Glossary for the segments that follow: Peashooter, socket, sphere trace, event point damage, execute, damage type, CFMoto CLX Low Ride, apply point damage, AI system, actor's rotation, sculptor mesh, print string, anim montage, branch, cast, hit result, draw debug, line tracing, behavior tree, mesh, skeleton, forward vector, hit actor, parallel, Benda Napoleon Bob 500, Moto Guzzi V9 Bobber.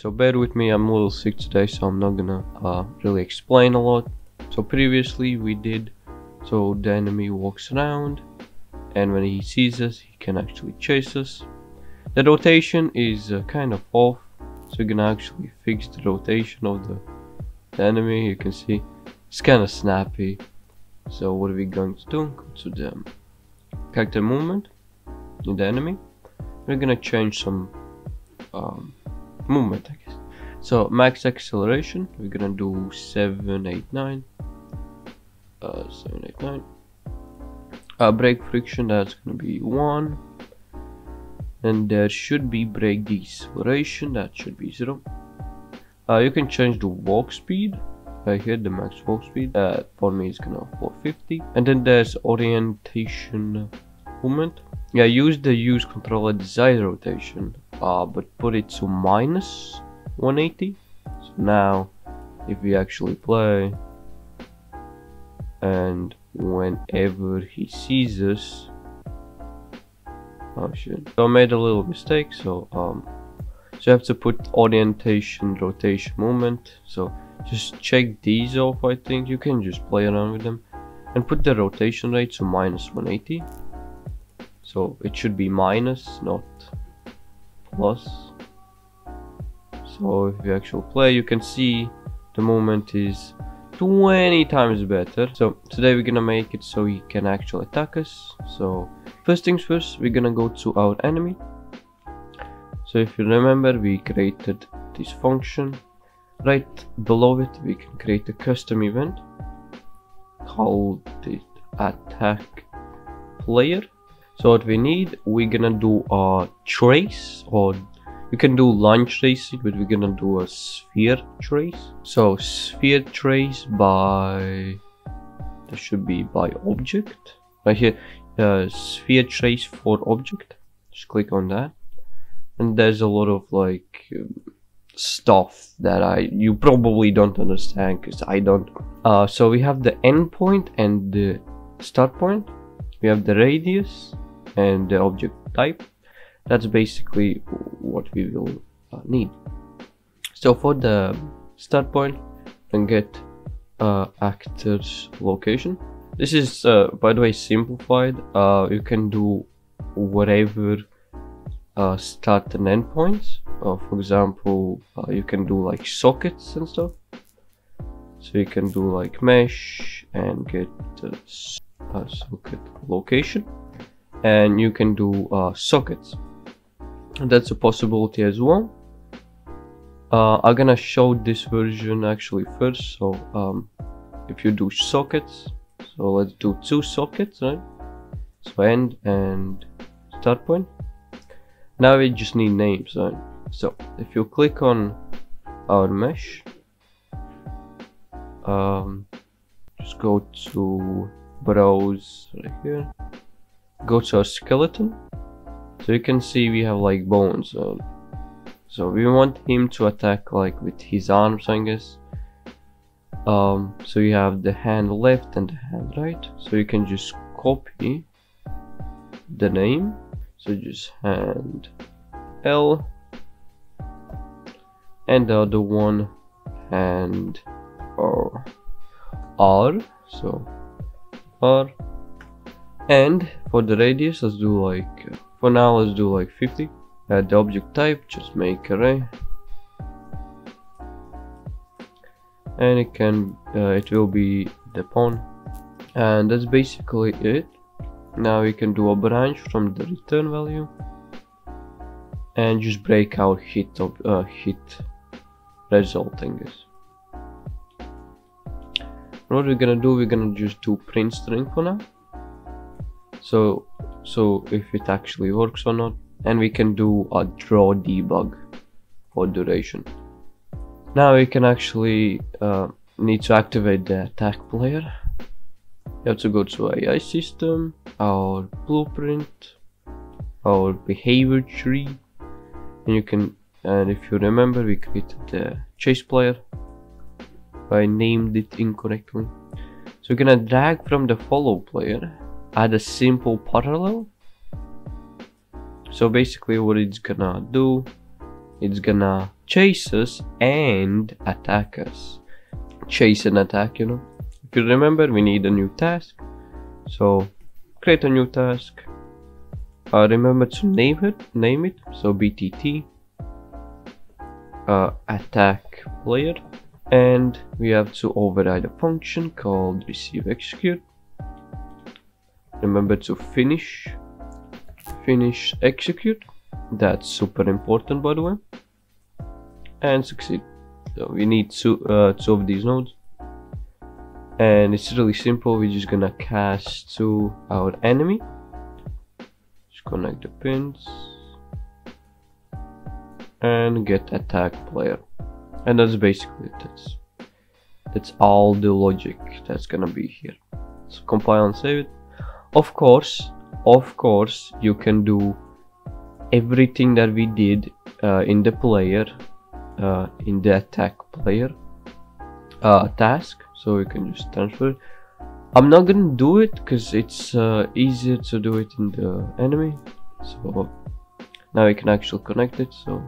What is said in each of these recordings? So bear with me, I'm level 6 today, so I'm not gonna really explain a lot. So previously we did, so the enemy walks around, and when he sees us, he can actually chase us. The rotation is kind of off, so you can actually fix the rotation of the enemy. You can see it's kind of snappy. So what are we going to do? Go to the character movement in the enemy. We're gonna change some movement, I guess. So max acceleration, we're gonna do 789. 789. Brake friction, that's gonna be 1. And there should be brake deceleration, that should be 0. You can change the walk speed right here, the max walk speed. For me it's gonna 450. And then there's orientation movement. Yeah, use the use controller desired rotation, but put it to minus 180. So now if we actually play, and whenever he sees us, oh shit, so I made a little mistake. So so you have to put orientation, rotation, movement. So just check these off. I think you can just play around with them and put the rotation rate to minus 180. So it should be minus, not plus. So if you actually play, you can see the movement is 20 times better. So today we're gonna make it so he can actually attack us. So first things first, we're gonna go to our enemy. So if you remember, we created this function. Right below it, we can create a custom event, called it attack player. So what we need, we're gonna do a trace, or you can do line tracing, but we're gonna do a sphere trace. So sphere trace by, that should be by object right here, sphere trace for object. Just click on that, and there's a lot of like stuff that you probably don't understand, because I don't. So we have the end point and the start point. We have the radius and the object type. That's basically what we will need. So for the start point, and get actor's location. This is by the way simplified. You can do whatever start and end points. For example, you can do like sockets and stuff. So you can do like mesh and get socket location, and you can do sockets. That's a possibility as well. I'm gonna show this version actually first. So if you do sockets, so let's do 2 sockets, right? So end and start point. Now we just need names, right? So if you click on our mesh, just go to browse right here, go to our skeleton. So you can see we have like bones, so we want him to attack like with his arms, I guess. So you have the hand left and the hand right, so you can just copy the name. So just hand L, and the other one hand R. So R. And for the radius, let's do like, for now let's do like 50. The object type, just make array, and it can it will be the pawn. And that's basically it. Now we can do a branch from the return value, and just break out hit of hit result, I guess. What we're gonna do, we're gonna just do print string for now, so if it actually works or not. And we can do a draw debug for duration. Now we can actually need to activate the attack player. You have to go to AI system, our blueprint, our behavior tree, and you can, and if you remember, we created the chase player. I named it incorrectly. So we're gonna drag from the follow player, add a simple parallel. So basically what it's gonna do, it's gonna chasers and attackers. Chase and attack, you know. If you remember, we need a new task. So create a new task. Remember to name it. So BTT attack player, and we have to override a function called receive execute. Remember to finish execute. That's super important, by the way. And succeed. So we need two of these nodes, and it's really simple. We're just gonna cast to our enemy. Just connect the pins and get attack player, and that's basically it. That's all the logic that's gonna be here. So compile and save it. Of course, you can do everything that we did in the player, in the attack player task. So you can just transfer it. I'm not gonna do it because it's easier to do it in the enemy. So now we can actually connect it. So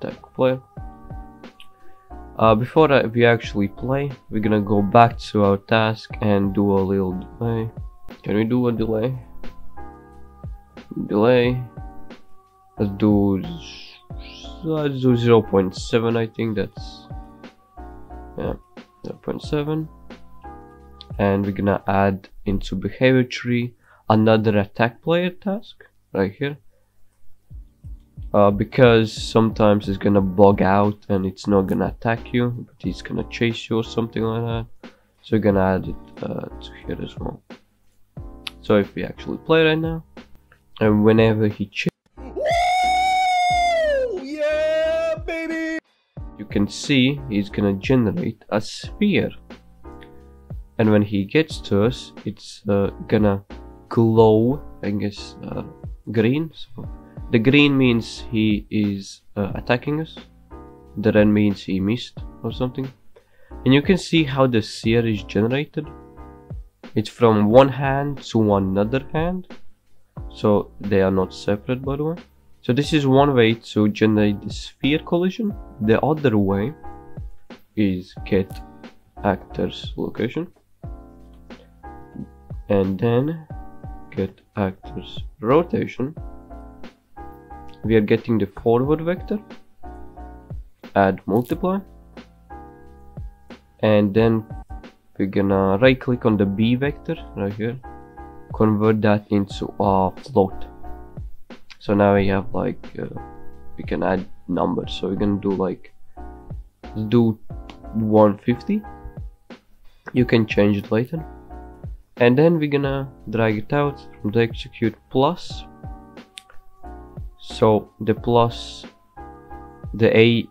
attack player. Before we actually play, we're gonna go back to our task and do a little delay. Can we do a delay? Let's do 0.7. I think that's, yeah, 0.7. And we're gonna add into behavior tree another attack player task right here, because sometimes it's gonna bug out and it's not gonna attack you, but it's gonna chase you or something like that. So we're gonna add it to here as well. So if we actually play right now, and whenever he chases, yeah, baby, you can see he's gonna generate a sphere. And when he gets to us, it's gonna glow, I guess, green. So the green means he is attacking us. The red means he missed or something. And you can see how the sphere is generated. It's from one hand to another hand. So they are not separate, by the way. So this is one way to generate the sphere collision. The other way is get actor's location, and then get actor's rotation. We are getting the forward vector, add multiply, and then we're gonna right click on the B vector right here, convert that into a float. So now we have like, we can add numbers. So we're gonna do like, do 150. You can change it later. And then we're gonna drag it out from the execute plus. So the plus, the A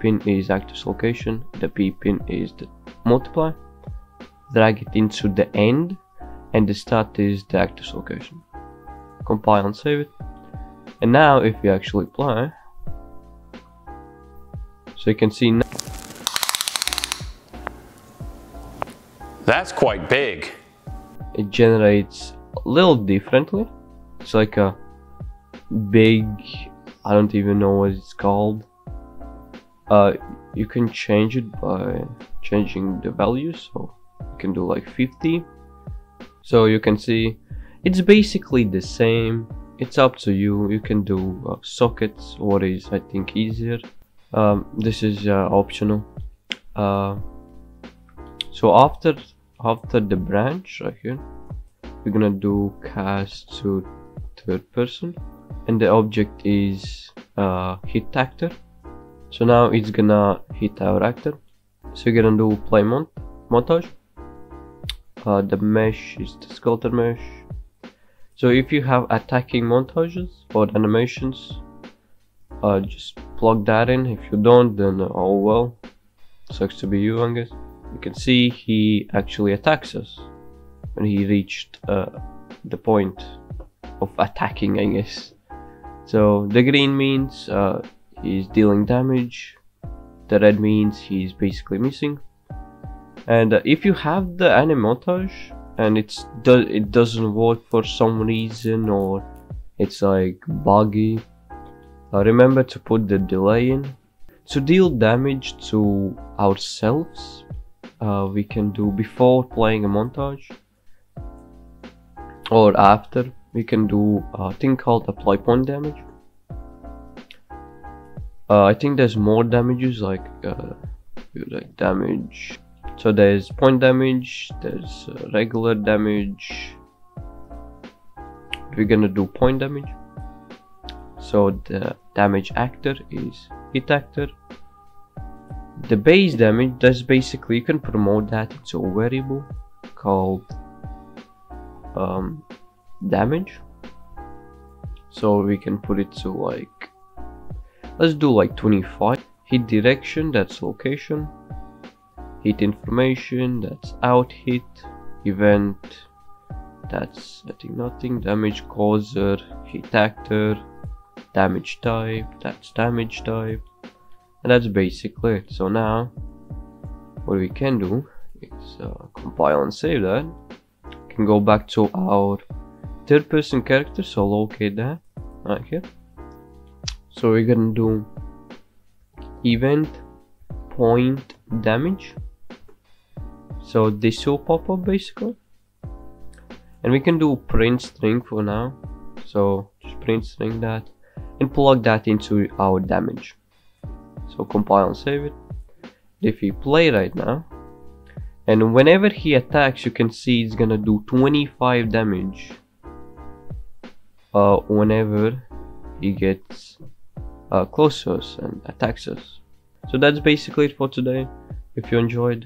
pin is actor's location, the B pin is the multiply. Drag it into the end, and the start is the actor's location. Compile and save it. And now if we actually apply, so you can see now. That's quite big. It generates a little differently. It's like a big, I don't even know what it's called. You can change it by changing the values. So you can do like 50. So you can see it's basically the same. It's up to you. You can do sockets, what is I think easier. This is optional. So after the branch right here, we're gonna do cast to third person, and the object is hit actor. So now it's gonna hit our actor. So we're gonna do play montage. The mesh is the sculptor mesh. So if you have attacking montages or animations, just plug that in. If you don't, then oh well, sucks to be you, I guess. You can see he actually attacks us when he reached the point of attacking, I guess. So the green means he's dealing damage, the red means he's basically missing. And if you have the anim montage and it doesn't work for some reason, or it's like buggy, remember to put the delay in. To deal damage to ourselves, we can do before playing a montage, or after. We can do a thing called apply point damage. I think there's more damages, like damage. So there's point damage, there's regular damage. We're gonna do point damage. So the damage actor is hit actor. The base damage, that's basically, you can promote that to a variable called damage. So we can put it to, like, let's do like 25. Hit direction, that's location. Hit information, that's out hit. Event, that's I think nothing. Damage causer, hit actor. Damage type, that's damage type. And that's basically it. So now what we can do is compile and save that. We can go back to our third person character, so locate that right here. So we're gonna do event point damage. So this will pop up basically, and we can do print string for now. So just print string that and plug that into our damage. So compile and save it. If we play right now, and whenever he attacks, you can see it's gonna do 25 damage whenever he gets close to us and attacks us. So that's basically it for today. If you enjoyed,